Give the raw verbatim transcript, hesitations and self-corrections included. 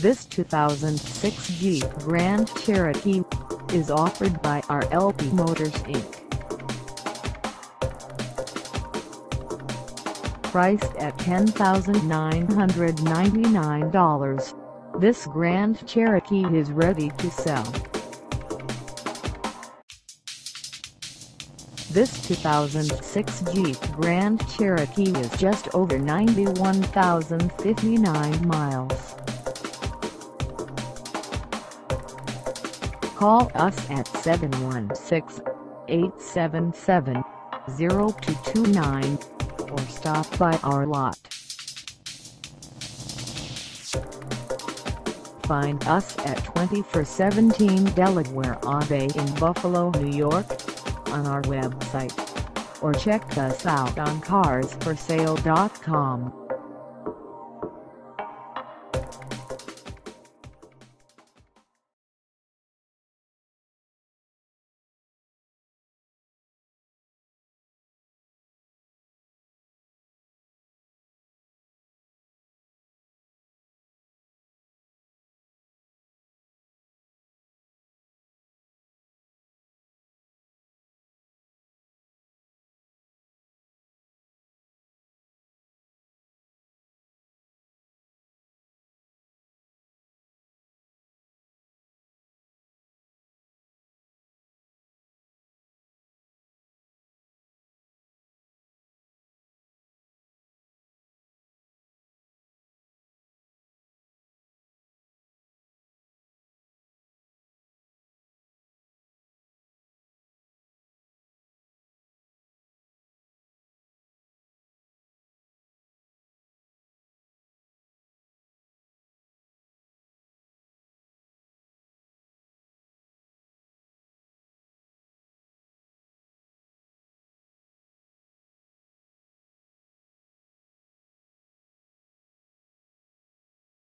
This two thousand six Jeep Grand Cherokee is offered by R L P Motors Incorporated. Priced at ten thousand nine hundred ninety-nine dollars, this Grand Cherokee is ready to sell. This two thousand six Jeep Grand Cherokee is just over ninety-one thousand fifty-nine miles. Call us at seven one six, eight seven seven, zero two two nine or stop by our lot. Find us at twenty-four seventeen Delaware Ave in Buffalo, New York, on our website, or check us out on cars for sale dot com.